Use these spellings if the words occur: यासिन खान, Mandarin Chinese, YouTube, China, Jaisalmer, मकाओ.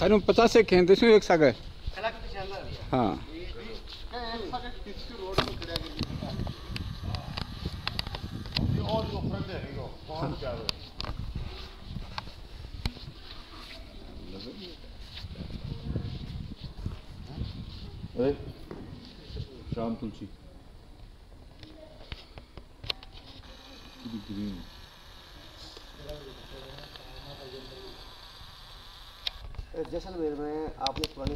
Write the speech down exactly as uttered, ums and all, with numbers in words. थाने पचास से खें तो एक सागर हाँ शाम तुलसी जैसलमेर में आपने पुराने